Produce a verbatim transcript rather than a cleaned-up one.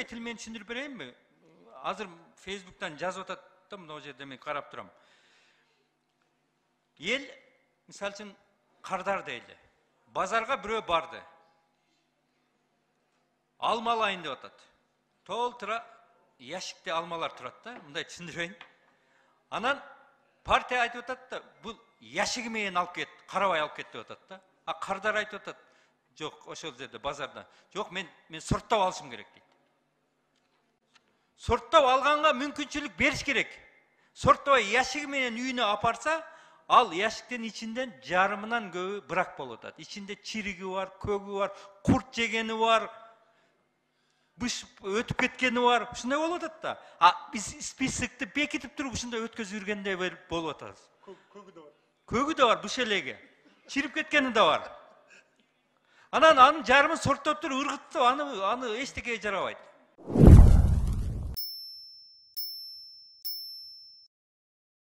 Ümmet ilmeni tushuntirib berayim mi? Hazır Facebook'tan yazı attım da hoca demek karab duram. Yel, misal için kardar değildi. Bazarga biröv bardı. Alma alayın dep atat. Tol tıra, yaşıkta almalar turat da, bunday tushuntirayın. Anan partiya aytıp atat da, bu yaşıgı meyen alıp ket, karabay alıp ket dep atat da. A kardar aytıp atat. Yok, oşol dedi bazardan. Yok, men men sorttap alışım gerek deydi. Sorttap alğanğa mümkünçülük beriş gerek. Sorttap yaşıgı meyen üyüne aparsa, al yaşıktın içinden jarımından köbü bırak bolup atat. İçinde çirigi var, kögü var, kurt jegeni var. Bışıp ötüp ketkeni var. Uşunday bolup atat da. A biz spisikti bekitip turup uşunday ötközüp yürgende bolup atat. Kögü de var. Kögü de var, bış elege. Çirip ketkeni de var. Anan anın jarımın sorttap turup ırgıttı, anı anı eştekeye jarabait.